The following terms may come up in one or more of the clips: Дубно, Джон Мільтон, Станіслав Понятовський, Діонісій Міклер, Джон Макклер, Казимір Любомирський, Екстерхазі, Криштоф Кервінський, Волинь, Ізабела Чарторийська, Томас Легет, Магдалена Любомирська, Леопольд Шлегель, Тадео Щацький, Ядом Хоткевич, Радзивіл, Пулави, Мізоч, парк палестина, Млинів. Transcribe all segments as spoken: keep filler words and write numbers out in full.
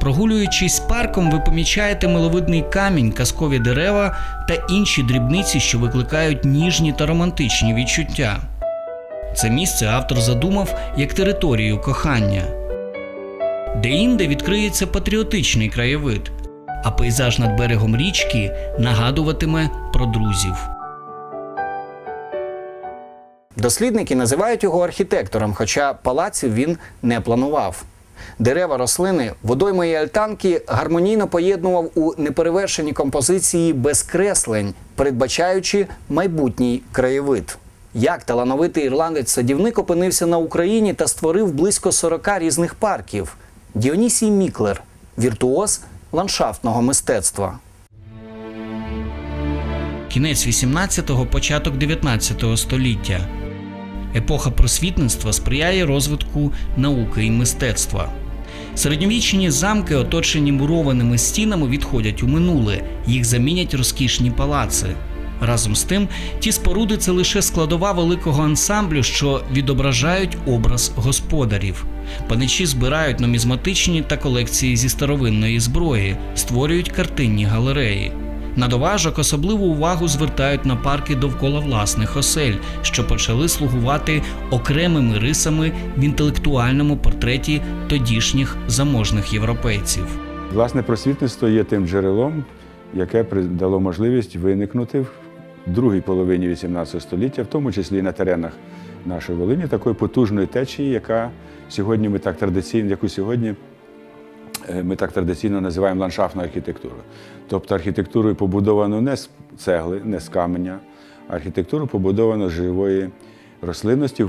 Прогулюючись парком, ви помічаєте миловидний камінь, казкові дерева та інші дрібниці, що викликають ніжні та романтичні відчуття. Це місце автор задумав як територію кохання. Деінде відкриється патріотичний краєвид, а пейзаж над берегом річки нагадуватиме про друзів. Дослідники називають його архітектором, хоча палаців він не планував. Дерева, рослини, водойми і альтанки гармонійно поєднував у неперевершеній композиції без креслень, передбачаючи майбутній краєвид. Як талановитий ірландець-садівник опинився на Україні та створив близько сорока різних парків? Діонісій Міклер – віртуоз ландшафтного мистецтва. Кінець вісімнадцятого, початок дев'ятнадцятого століття. Епоха просвітництва сприяє розвитку науки і мистецтва. Середньовічні замки, оточені мурованими стінами, відходять у минуле, їх замінять розкішні палаци. Разом з тим, ті споруди – це лише складова великого ансамблю, що відображають образ господарів. Паничі збирають нумізматичні та колекції зі старовинної зброї, створюють картинні галереї. На доважок особливу увагу звертають на парки довкола власних осель, що почали слугувати окремими рисами в інтелектуальному портреті тодішніх заможних європейців. Власне, просвітництво є тим джерелом, яке дало можливість виникнути в другій половині вісімнадцятого століття, в тому числі і на теренах нашої Волині, такої потужної течії, яка сьогодні ми так традиційно, яку сьогодні ми так традиційно називаємо ландшафтну архітектуру. Тобто архітектурою побудовано не з цегли, не з каменя, а архітектуру побудовано з живої рослинності,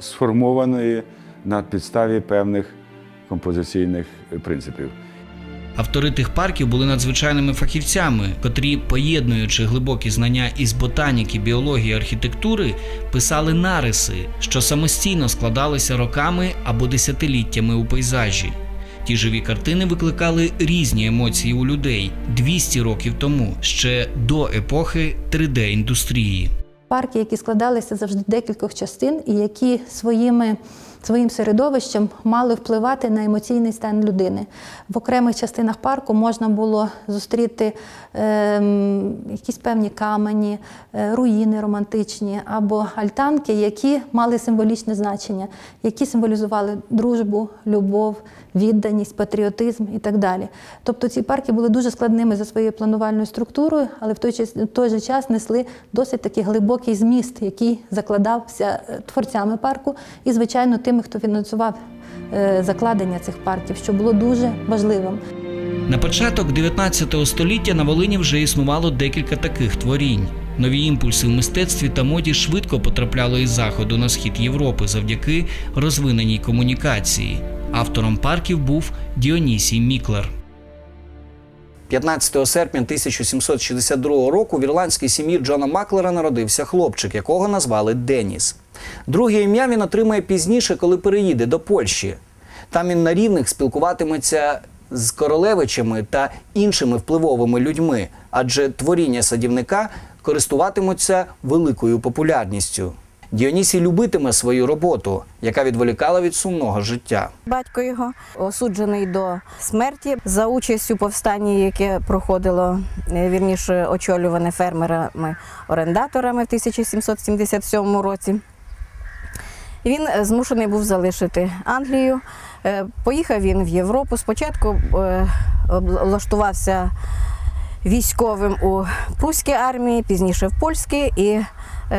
сформованої на підставі певних композиційних принципів. Автори тих парків були надзвичайними фахівцями, котрі, поєднуючи глибокі знання із ботаніки, біології, архітектури, писали нариси, що самостійно складалися роками або десятиліттями у пейзажі. Ті живі картини викликали різні емоції у людей двісті років тому, ще до епохи три де індустрії. Парки, які складалися завжди з декількох частин і які своїми своїм середовищем мали впливати на емоційний стан людини. В окремих частинах парку можна було зустріти е, якісь певні камені, е, руїни романтичні або альтанки, які мали символічне значення, які символізували дружбу, любов, відданість, патріотизм і так далі. Тобто ці парки були дуже складними за своєю планувальною структурою, але в той, в той же час несли досить такий глибокий зміст, який закладався творцями парку і, звичайно, тими, хто фінансував закладення цих парків, що було дуже важливим. На початок дев'ятнадцятого століття на Волині вже існувало декілька таких творінь. Нові імпульси в мистецтві та моді швидко потрапляли із Заходу на схід Європи завдяки розвиненій комунікації. Автором парків був Діонісій Міклер. п'ятнадцятого серпня тисяча сімсот шістдесят другого року в ірландській сім'ї Джона Макклера народився хлопчик, якого назвали Деніс. Друге ім'я він отримає пізніше, коли переїде до Польщі. Там він на рівних спілкуватиметься з королевичами та іншими впливовими людьми, адже творіння садівника користуватимуться великою популярністю. Діонісій любитиме свою роботу, яка відволікала від сумного життя. Батько його осуджений до смерті за участь у повстанні, яке проходило, вірніше, очолюване фермерами-орендаторами в тисяча сімсот сімдесят сьомому році. Він змушений був залишити Англію. Поїхав він в Європу. Спочатку облаштувався військовим у пруській армії, пізніше в польській, і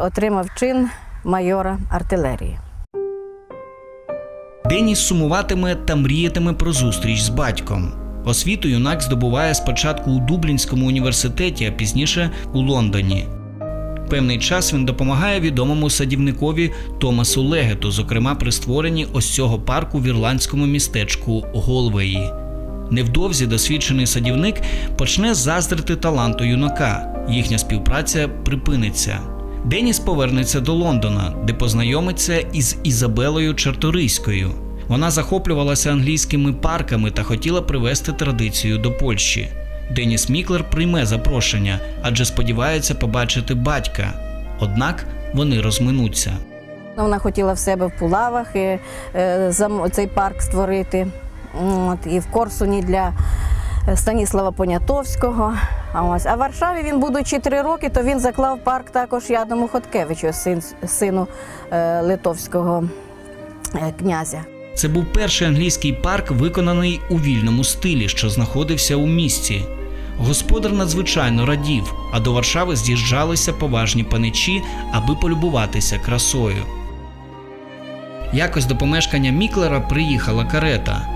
отримав чин майора артилерії. Деніс сумуватиме та мріятиме про зустріч з батьком. Освіту юнак здобуває спочатку у Дублінському університеті, а пізніше у Лондоні. Певний час він допомагає відомому садівникові Томасу Легету, зокрема при створенні ось цього парку в ірландському містечку Голвеї. Невдовзі досвідчений садівник почне заздрити таланту юнака. Їхня співпраця припиниться. Деніс повернеться до Лондона, де познайомиться із Ізабелою Чарторийською. Вона захоплювалася англійськими парками та хотіла привести традицію до Польщі. Деніс Міклер прийме запрошення, адже сподівається побачити батька. Однак вони розминуться. Вона хотіла в себе в Пулавах і, е, цей парк створити. і в Корсуні для Станіслава Понятовського. А в Варшаві він, будучи три роки, то він заклав парк також Ядому Хоткевичу, сину литовського князя. Це був перший англійський парк, виконаний у вільному стилі, що знаходився у місті. Господар надзвичайно радів, а до Варшави з'їжджалися поважні паничі, аби полюбуватися красою. Якось до помешкання Міклера приїхала карета.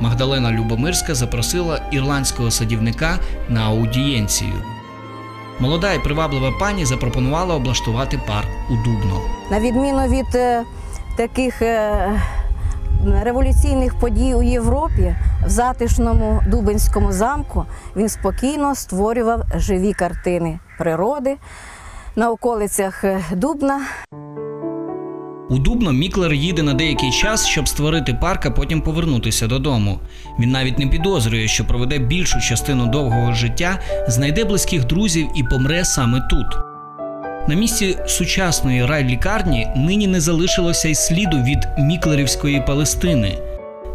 Магдалена Любомирська запросила ірландського садівника на аудієнцію. Молода і приваблива пані запропонувала облаштувати парк у Дубно. На відміну від е, таких е, революційних подій у Європі, в затишному Дубенському замку він спокійно створював живі картини природи на околицях Дубна. У Дубно Міклер їде на деякий час, щоб створити парк, а потім повернутися додому. Він навіть не підозрює, що проведе більшу частину довгого життя, знайде близьких друзів і помре саме тут. На місці сучасної райлікарні нині не залишилося й сліду від Міклерівської Палестини.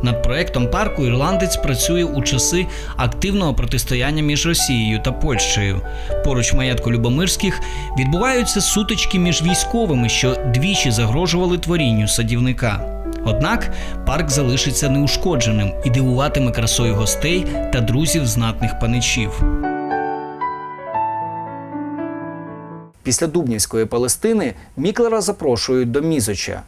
Над проєктом парку ірландець працює у часи активного протистояння між Росією та Польщею. Поруч маєтку Любомирських відбуваються сутички між військовими, що двічі загрожували творінню садівника. Однак парк залишиться неушкодженим і дивуватиме красою гостей та друзів знатних паничів. Після Дубнівської Палестини Міклера запрошують до Мізоча.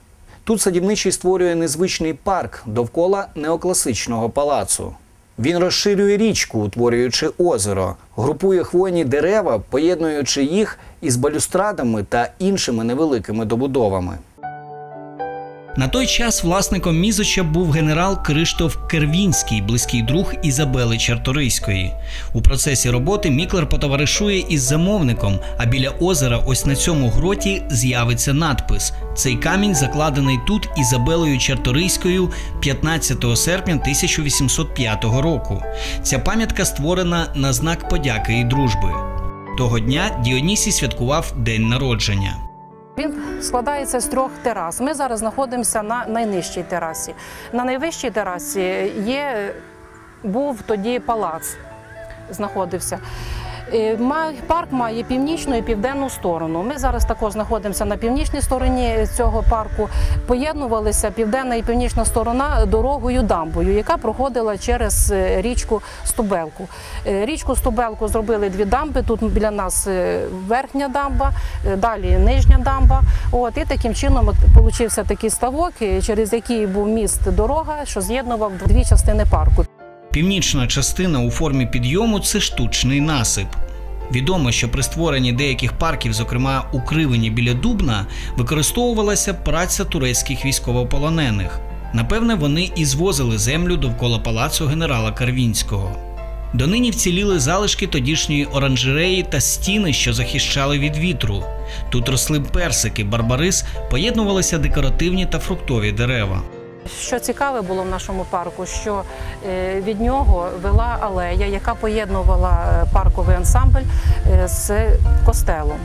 Тут садівничий створює незвичний парк довкола неокласичного палацу. Він розширює річку, утворюючи озеро, групує хвойні дерева, поєднуючи їх із балюстрадами та іншими невеликими добудовами. На той час власником Мізоча був генерал Криштоф Кервінський, близький друг Ізабели Чарторийської. У процесі роботи Міклер потоваришує із замовником, а біля озера ось на цьому гроті з'явиться надпис. Цей камінь закладений тут Ізабелою Чарторийською п'ятнадцятого серпня тисяча вісімсот п'ятого року. Ця пам'ятка створена на знак подяки і дружби. Того дня Діонісій святкував день народження. Він складається з трьох терас. Ми зараз знаходимося на найнижчій терасі. На найвищій терасі є, був тоді палац, знаходився. Парк має північну і південну сторону. Ми зараз також знаходимося на північній стороні цього парку. Поєднувалися південна і північна сторона дорогою-дамбою, яка проходила через річку Стубелку. Річку Стубелку зробили дві дамби, тут біля нас верхня дамба, далі нижня дамба. От, і таким чином получився такий ставок, через який був міст дорога, що з'єднував дві частини парку. Північна частина у формі підйому – це штучний насип. Відомо, що при створенні деяких парків, зокрема у Кривині біля Дубна, використовувалася праця турецьких військовополонених. Напевне, вони і звозили землю довкола палацу генерала Кервінського. Донині вціліли залишки тодішньої оранжереї та стіни, що захищали від вітру. Тут росли персики, барбарис, поєднувалися декоративні та фруктові дерева. Що цікаве було в нашому парку, що від нього вела алея, яка поєднувала парковий ансамбль з костелом.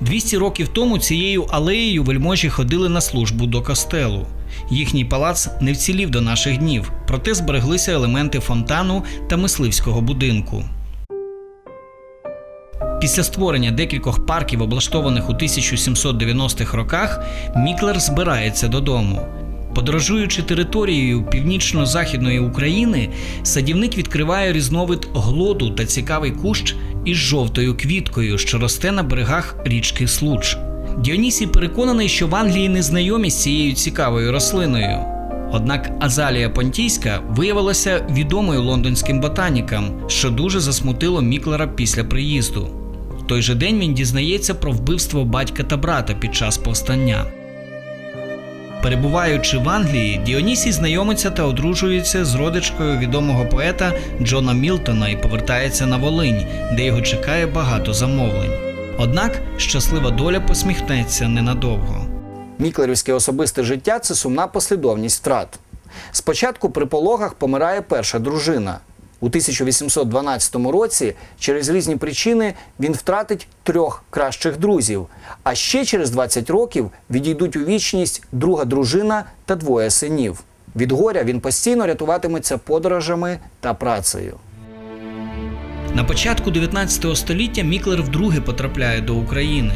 двісті років тому цією алеєю вельможі ходили на службу до костелу. Їхній палац не вцілів до наших днів, проте збереглися елементи фонтану та мисливського будинку. Після створення декількох парків, облаштованих у тисяча сімсот дев'яностих роках, Міклер збирається додому. Подорожуючи територією північно-західної України, садівник відкриває різновид глоду та цікавий кущ із жовтою квіткою, що росте на берегах річки Случ. Діонісій переконаний, що в Англії не знайомі з цією цікавою рослиною. Однак азалія понтійська виявилася відомою лондонським ботанікам, що дуже засмутило Міклера після приїзду. В той же день він дізнається про вбивство батька та брата під час повстання. Перебуваючи в Англії, Діонісій знайомиться та одружується з родичкою відомого поета Джона Мільтона і повертається на Волинь, де його чекає багато замовлень. Однак щаслива доля посміхнеться ненадовго. Міклерівське особисте життя – це сумна послідовність втрат. Спочатку при пологах помирає перша дружина. У тисяча вісімсот дванадцятому році через різні причини він втратить трьох кращих друзів, а ще через двадцять років відійдуть у вічність друга дружина та двоє синів. Від горя він постійно рятуватиметься подорожами та працею. На початку дев'ятнадцятого століття Міклер вдруге потрапляє до України.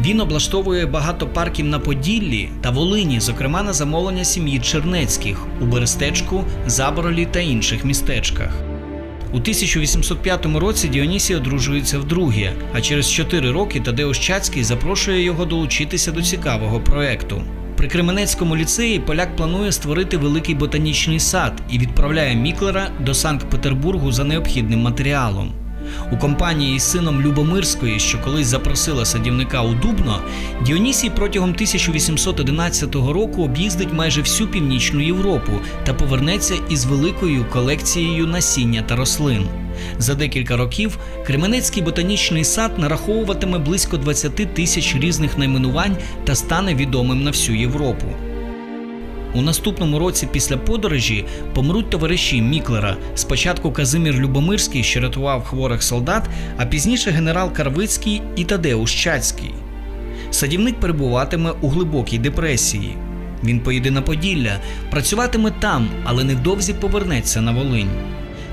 Він облаштовує багато парків на Поділлі та Волині, зокрема на замовлення сім'ї Чернецьких у Берестечку, Заборолі та інших містечках. У тисяча вісімсот п'ятому році Діонісій одружується вдруге, а через чотири роки Тадео Щацький запрошує його долучитися до цікавого проєкту. При Кременецькому ліцеї поляк планує створити великий ботанічний сад і відправляє Міклера до Санкт-Петербургу за необхідним матеріалом. У компанії із сином Любомирської, що колись запросила садівника у Дубно, Діонісій протягом тисяча вісімсот одинадцятого року об'їздить майже всю Північну Європу та повернеться із великою колекцією насіння та рослин. За декілька років Кременецький ботанічний сад нараховуватиме близько двадцять тисяч різних найменувань та стане відомим на всю Європу. У наступному році після подорожі помруть товариші Міклера. Спочатку Казимір Любомирський, що рятував хворих солдат, а пізніше генерал Карвицький і Тадео Щацький. Садівник перебуватиме у глибокій депресії. Він поїде на Поділля, працюватиме там, але невдовзі повернеться на Волинь.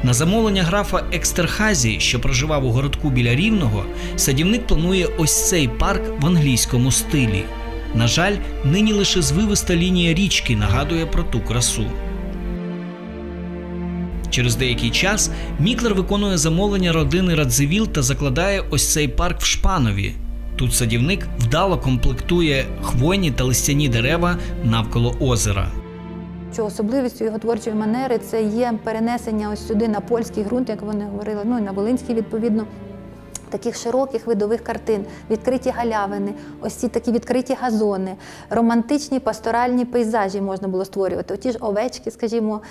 На замовлення графа Екстерхазі, що проживав у городку біля Рівного, садівник планує ось цей парк в англійському стилі. На жаль, нині лише звивиста лінія річки нагадує про ту красу. Через деякий час Міклер виконує замовлення родини Радзивіл та закладає ось цей парк в Шпанові. Тут садівник вдало комплектує хвойні та листяні дерева навколо озера. Що особливістю його творчої манери – це є перенесення ось сюди на польський ґрунт, як вони говорили, ну і на волинський відповідно, таких широких видових картин, відкриті галявини, ось ці такі відкриті газони, романтичні пасторальні пейзажі можна було створювати. Оті ж овечки, скажімо,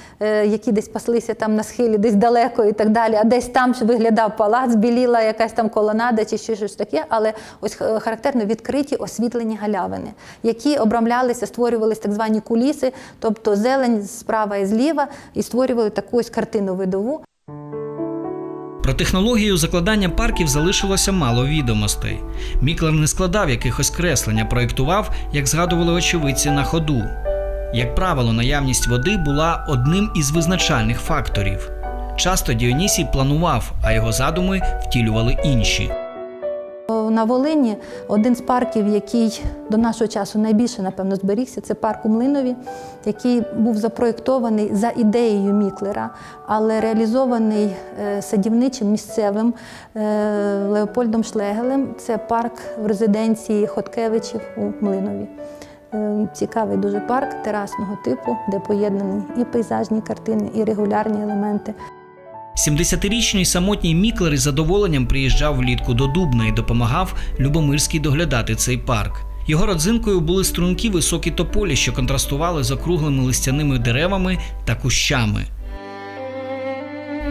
які десь паслися там на схилі, десь далеко і так далі, а десь там ж виглядав палац, біліла якась там колонада чи щось таке, але ось характерно відкриті освітлені галявини, які обрамлялися, створювалися так звані куліси, тобто зелень справа і зліва, і створювали таку ось картину видову. Про технологію закладання парків залишилося мало відомостей. Міклер не складав якихось креслень, а проєктував, як згадували очевидці, на ходу. Як правило, наявність води була одним із визначальних факторів. Часто Діонісій планував, а його задуми втілювали інші. На Волині один з парків, який до нашого часу найбільше, напевно, зберігся, це парк у Млинові, який був запроєктований за ідеєю Міклера, але реалізований садівничим місцевим Леопольдом Шлегелем. Це парк в резиденції Хоткевичів у Млинові. Цікавий дуже парк терасного типу, де поєднані і пейзажні картини, і регулярні елементи. сімдесятирічний самотній Міклер із задоволенням приїжджав влітку до Дубна і допомагав Любомирській доглядати цей парк. Його родзинкою були стрункі високі тополі, що контрастували з округлими листяними деревами та кущами.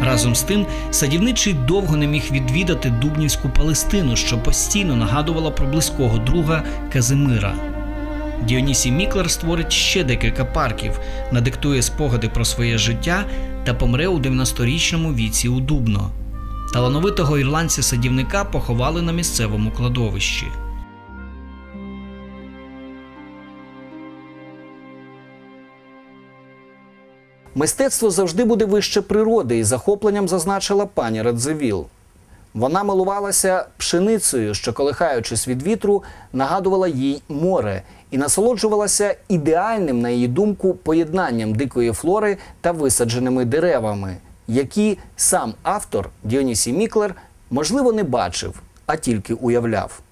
Разом з тим, садівничий довго не міг відвідати Дубнівську Палестину, що постійно нагадувала про близького друга Казимира. Діонісій Міклер створить ще декілька парків, надиктує спогади про своє життя та помре у дев'яносторічному віці у Дубно. Талановитого ірландця-садівника поховали на місцевому кладовищі. Мистецтво завжди буде вище природи, і захопленням зазначила пані Радзивіл. Вона милувалася пшеницею, що, колихаючись від вітру, нагадувала їй море, і насолоджувалася ідеальним, на її думку, поєднанням дикої флори та висадженими деревами, які сам автор Діонісій Міклер, можливо, не бачив, а тільки уявляв.